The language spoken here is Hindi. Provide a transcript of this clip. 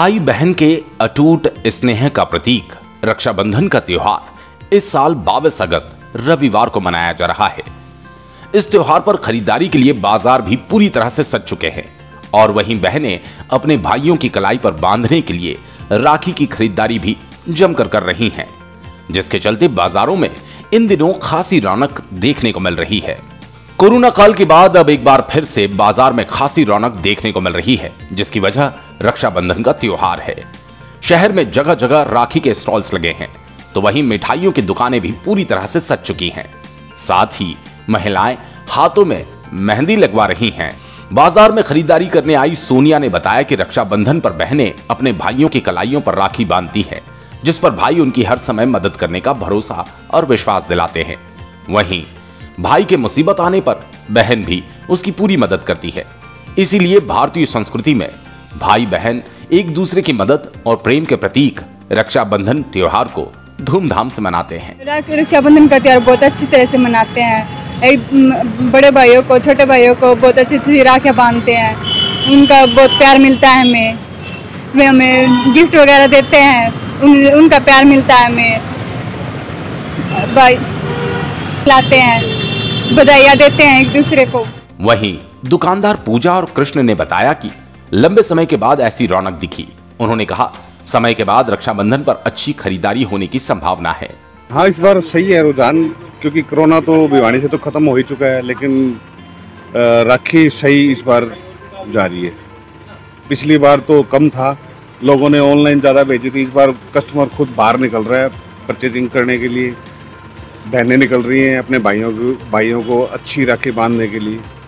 भाई बहन के अटूट स्नेह का प्रतीक रक्षाबंधन का त्योहार इस साल 22 अगस्त रविवार को मनाया जा रहा है। इस त्योहार पर खरीदारी के लिए बाजार भी पूरी तरह से सज चुके हैं और वहीं बहनें अपने भाइयों की कलाई पर बांधने के लिए राखी की खरीदारी भी जमकर कर रही हैं, जिसके चलते बाजारों में इन दिनों खासी रौनक देखने को मिल रही है। कोरोना काल के बाद अब एक बार फिर से बाजार में खासी रौनक देखने को मिल रही है, जिसकी वजह रक्षाबंधन का त्योहार है। शहर में जगह जगह राखी के स्टॉल्स लगे हैं तो वहीं मिठाइयों की दुकानें भी पूरी तरह से सज चुकी हैं। साथ ही महिलाएं हाथों में मेहंदी लगवा रही हैं। बाजार में खरीदारी करने आई सोनिया ने बताया कि रक्षाबंधन पर बहनें अपने भाइयों की कलाइयों पर राखी बांधती है, जिस पर भाई उनकी हर समय मदद करने का भरोसा और विश्वास दिलाते हैं। वहीं भाई के मुसीबत आने पर बहन भी उसकी पूरी मदद करती है। इसीलिए भारतीय संस्कृति में भाई बहन एक दूसरे की मदद और प्रेम के प्रतीक रक्षाबंधन त्योहार को धूमधाम से मनाते हैं। रक्षाबंधन का त्योहार बहुत अच्छी तरह से मनाते हैं। एक बड़े भाइयों को, छोटे भाइयों को बहुत अच्छी अच्छी राखियाँ बांधते हैं। उनका बहुत प्यार मिलता है हमें। वे हमें गिफ्ट वगैरह देते हैं, उनका प्यार मिलता है हमें। भाई लाते हैं, बधाइयाँ देते हैं एक दूसरे को। वहीं दुकानदार पूजा और कृष्ण ने बताया कि लंबे समय के बाद ऐसी रौनक दिखी। उन्होंने कहा, समय के बाद रक्षाबंधन पर अच्छी खरीदारी होने की संभावना है। हाँ, इस बार सही है रुझान, क्योंकि कोरोना तो बीमारी से तो खत्म हो ही चुका है, लेकिन राखी सही इस बार जा रही है। पिछली बार तो कम था, लोगों ने ऑनलाइन ज़्यादा बेची थी। इस बार कस्टमर खुद बाहर निकल रहा है परचेजिंग करने के लिए। बहनें निकल रही हैं अपने भाइयों को अच्छी राखी बांधने के लिए।